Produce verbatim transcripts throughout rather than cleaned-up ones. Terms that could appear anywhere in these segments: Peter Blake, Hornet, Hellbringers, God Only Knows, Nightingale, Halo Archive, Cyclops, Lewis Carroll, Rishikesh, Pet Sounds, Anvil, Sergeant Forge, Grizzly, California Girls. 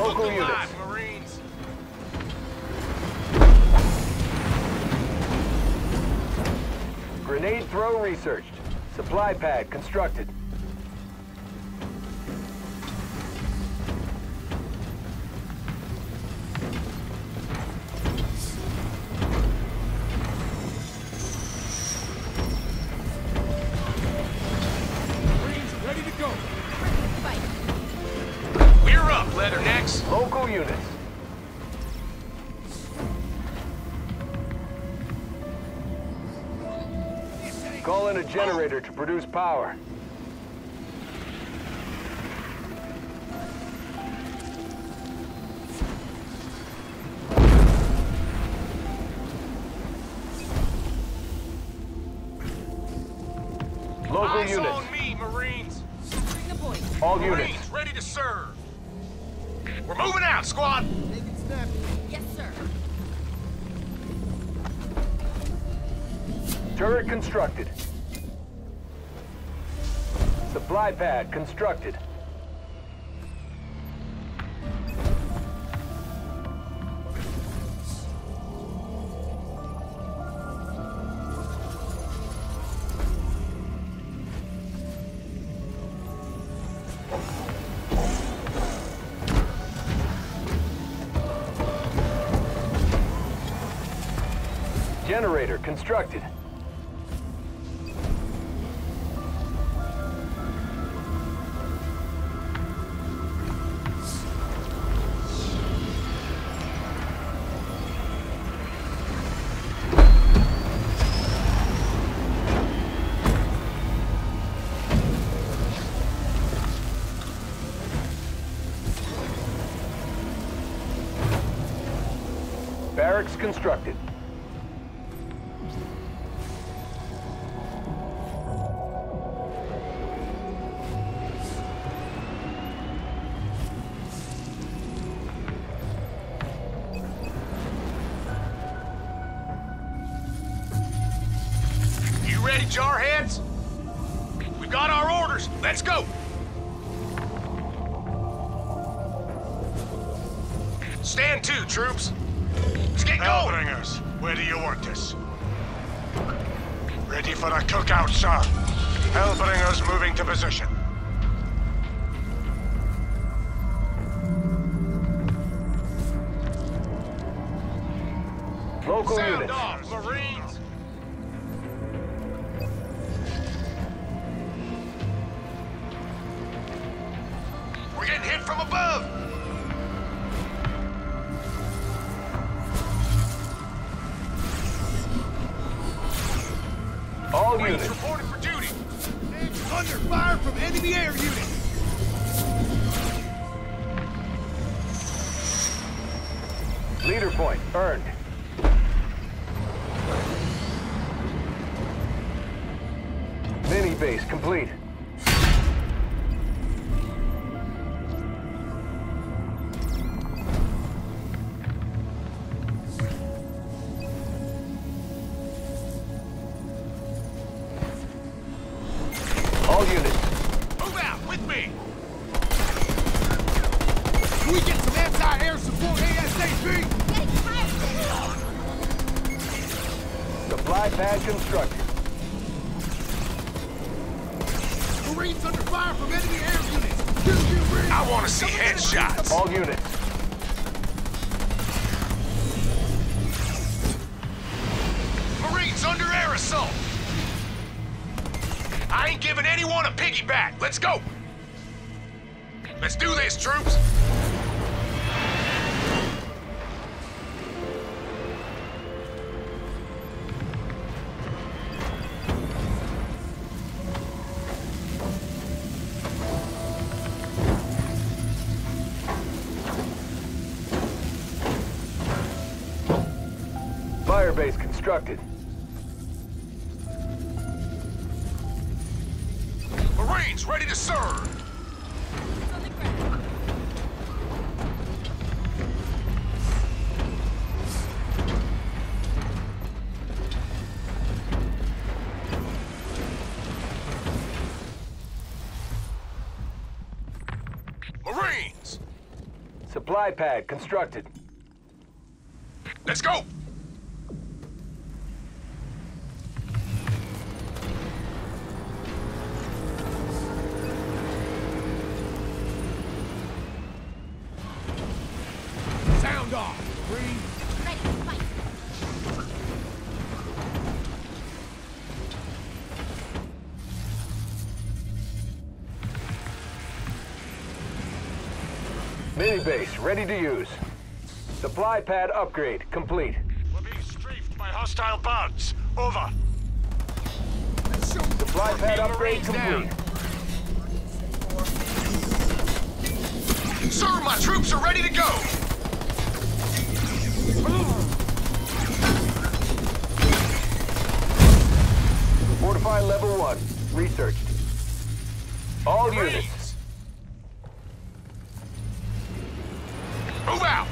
Local units. Alive, Marines. Grenade throw researched. Supply pad constructed. Generator to produce power. Local Eyes units. On me, Marines. Capturing the point. All Marines units ready to serve. We're moving out, squad. Take it snap. Yes, sir. Turret constructed. Supply pad constructed. Generator constructed. Constructed. You ready, jarheads? We got our orders. Let's go. Stand to, troops. Hellbringers, where do you want us? Ready for a cookout, sir. Hellbringers moving to position. Local Sound units. Off, Marines. We're getting hit from above. Units reported for duty. Under fire from enemy air units. Leader point earned. Mini base complete. Base constructed. Marines ready to serve. Marines. Supply pad constructed. Let's go! Sound off! Green! Mini base ready to use. Supply pad upgrade complete. We're being strafed by hostile bots. Over. Supply pad upgrade complete. Sir, my troops are ready to go. Fortify level one. Researched. All units. Move out!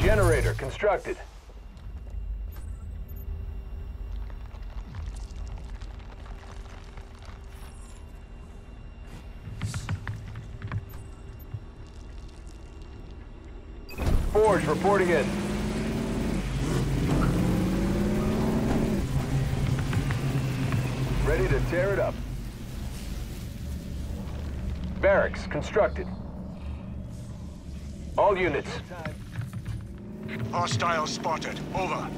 Generator constructed. Forge reporting in. Ready to tear it up. Barracks constructed. All units. Hostile spotted. Over.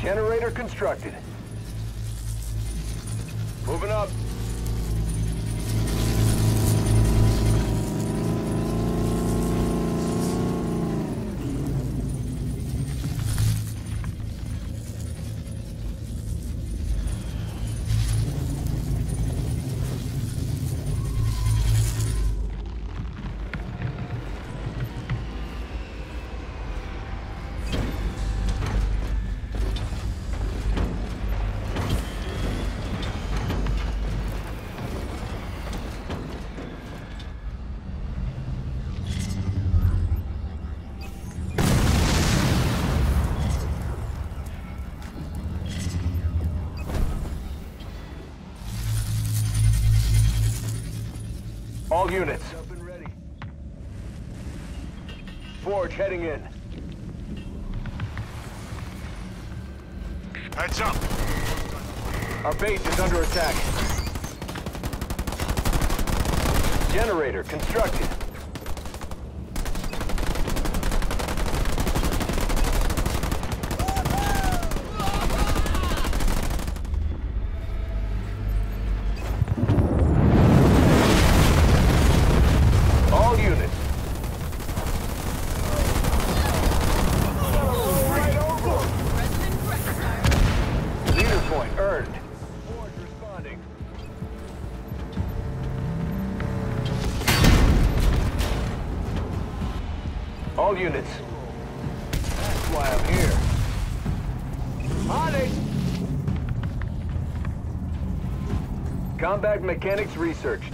Generator constructed. Moving up. All units. Up and ready. Forge heading in. Heads up. Our base is under attack. Generator constructed. All units. That's why I'm here. On it! Combat mechanics researched.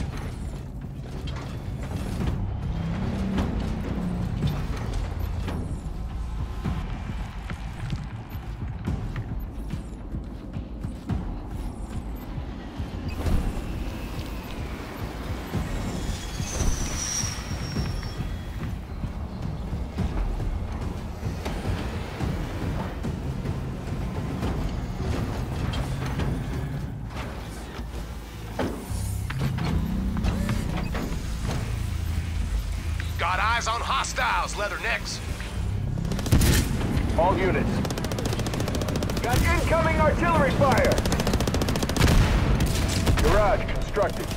Got eyes on hostiles, leathernecks. All units. Got incoming artillery fire. Garage constructed.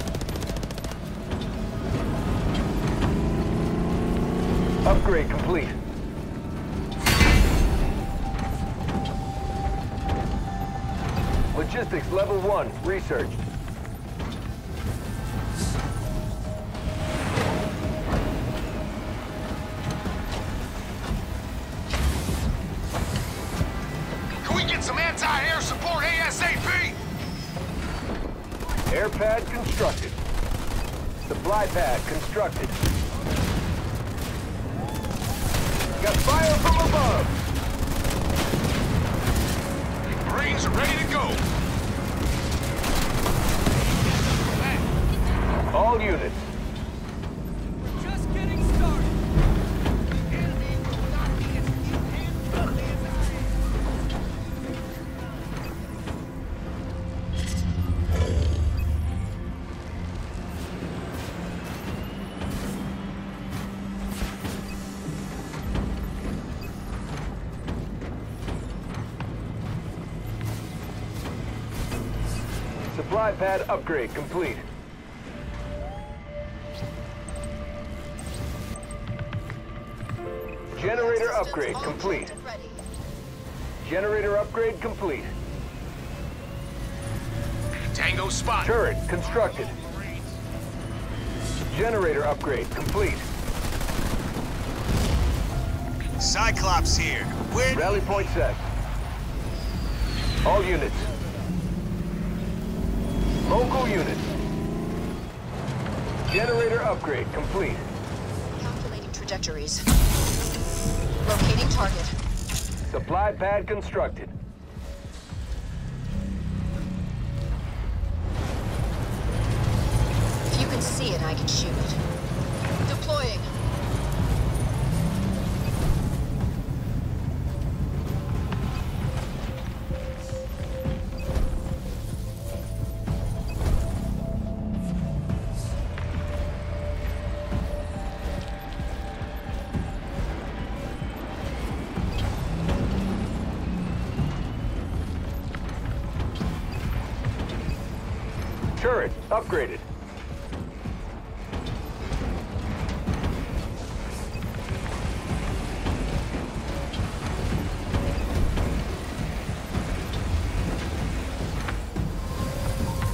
Upgrade complete. Logistics level one, research. Can we get some anti-air support ASAP? Air pad constructed. Supply pad constructed. Got fire from above. Marines are ready to go! All units. We're just getting started. The enemy will not be as Supply pad upgrade complete. Generator upgrade complete. Generator upgrade complete. Tango spot. Turret constructed. Generator upgrade complete. Cyclops here. Where? Rally point set. All units. Local units. Generator upgrade complete. Calculating trajectories. Locating target. Supply pad constructed. If you can see it, I can shoot it. Deploying. Turret upgraded.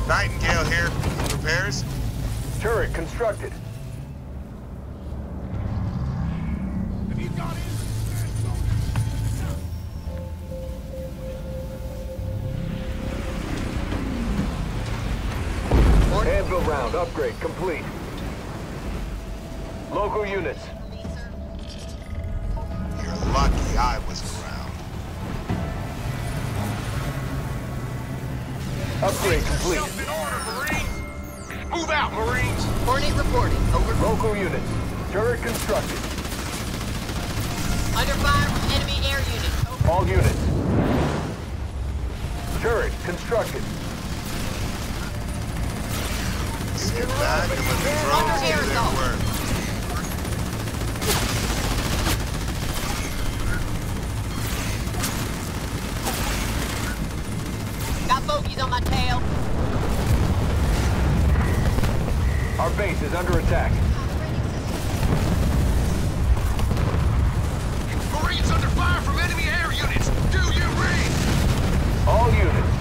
Nightingale here. Repairs. Turret constructed. Have you got it? Anvil round upgrade complete. Local units. You're lucky I was around. Upgrade complete. In order, Marines. Move out, Marines. Hornet reporting. Over. Local units. Turret constructed. Under fire from enemy air units. Over. All units. Turret constructed. Get back and let the drones do their work. Got bogeys on my tail. Our base is under attack. Marines under fire from enemy air units. Do you read? All units.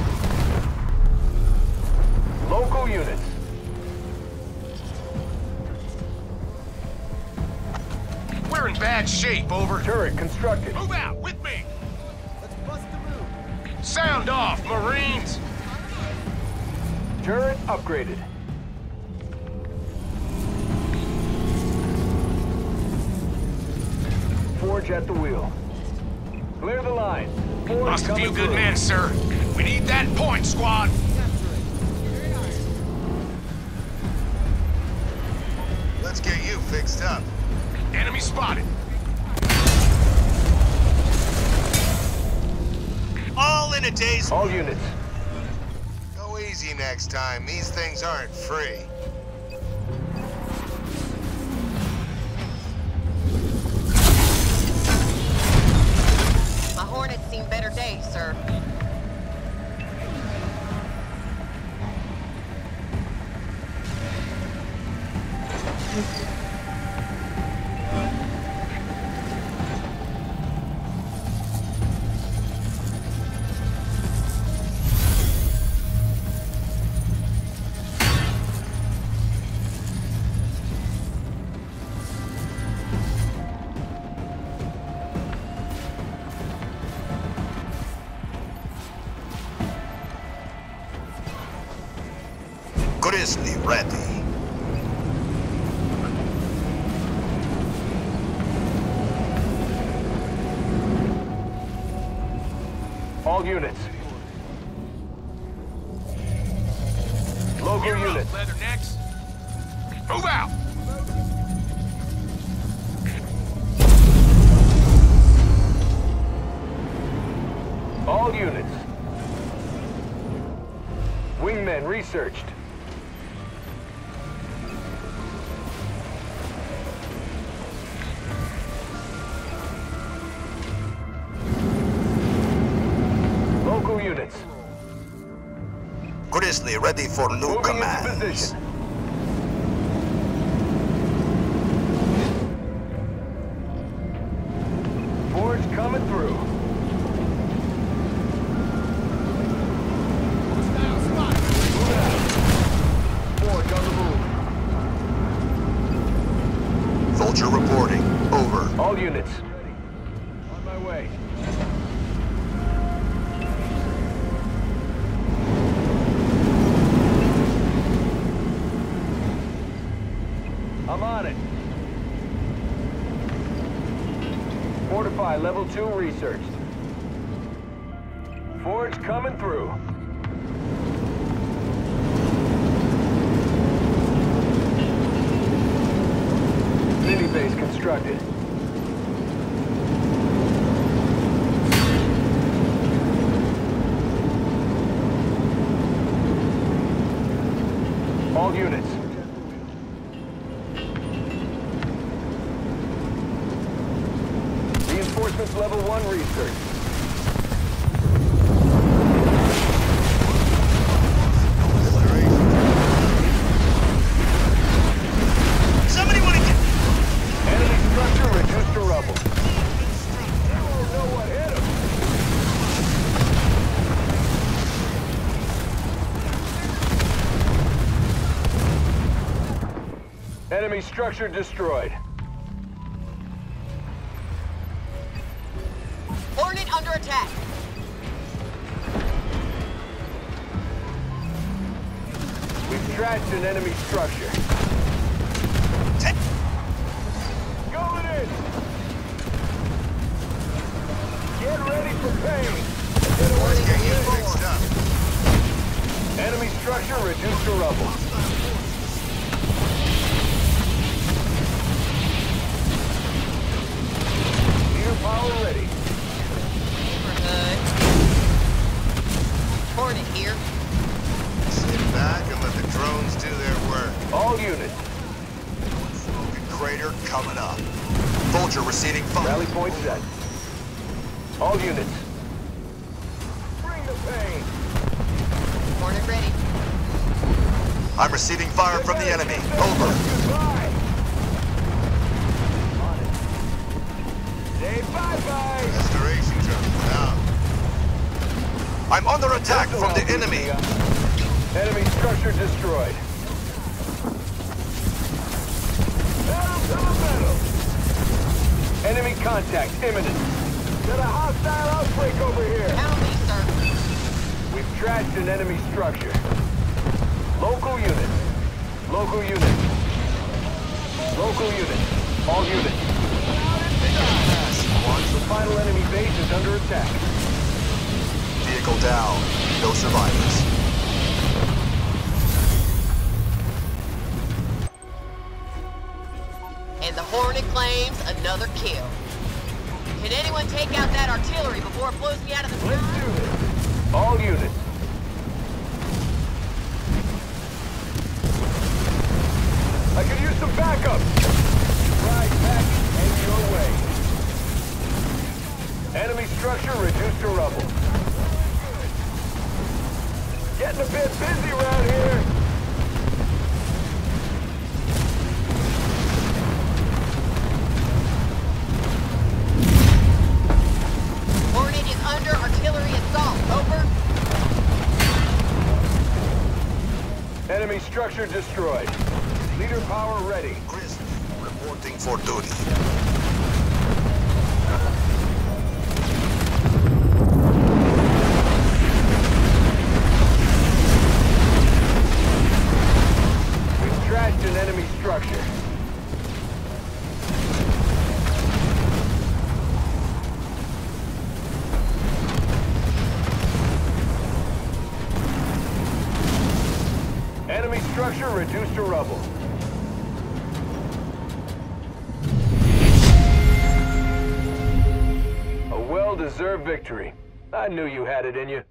Local units. We're in bad shape, over. Turret constructed. Move out, with me! Let's bust the move. Sound off, Marines! Turret upgraded. Forge at the wheel. Clear the line. Forge lost a few good men, sir. We need that point, squad! Let's get you fixed up. Enemy spotted. All in a day's... All units. Go easy next time. These things aren't free. My Hornet's seen better days, sir. Grizzly ready. All units. Local units. Leathernecks. Move out! All units. Wingmen researched. Local units. Grizzly ready for new Moving commands. Into position. Level two researched. Forge coming through. Mini base constructed. All units. Level one research. Somebody want to get enemy structure reduced to rubble. I don't know what hit him. Enemy structure destroyed. Attack. We've trashed an enemy structure. Going in! Get ready for pain! Get away from the forward. Enemy structure reduced to rubble. Gear power ready. Hornet here. Sit back and let the drones do their work. All units. Smoking crater coming up. Vulture receiving fire. Rally point set. All units. Bring the pain. Hornet ready. I'm receiving fire from the enemy. Over. Goodbye. Say bye-bye. Restoration job down. I'm under attack from the enemy. Enemy structure destroyed. Battle to the battle. Enemy contact imminent. Got a hostile outbreak over here. Help me, sir. We've trashed an enemy structure. Local units. Local units. Local units. All units. The final enemy base is under attack. Vehicle down. No survivors. And the Hornet claims another kill. Can anyone take out that artillery before it blows me out of the sky? Let's do it. All units. I could use some backup. Right back and your way. Enemy structure reduced to rubble. Getting a bit busy around here. Hornet is under artillery assault. Over. Enemy structure destroyed. Leader power ready. Chris, reporting for duty. Structure reduced to rubble. A well-deserved victory. I knew you had it in you.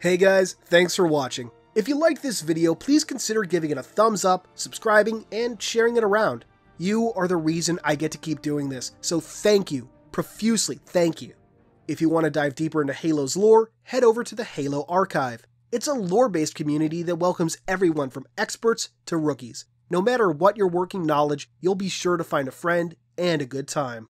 Hey guys, thanks for watching. If you liked this video, please consider giving it a thumbs up, subscribing, and sharing it around. You are the reason I get to keep doing this, so thank you, profusely thank you. If you want to dive deeper into Halo's lore, head over to the Halo Archive. It's a lore-based community that welcomes everyone from experts to rookies. No matter what your working knowledge, you'll be sure to find a friend and a good time.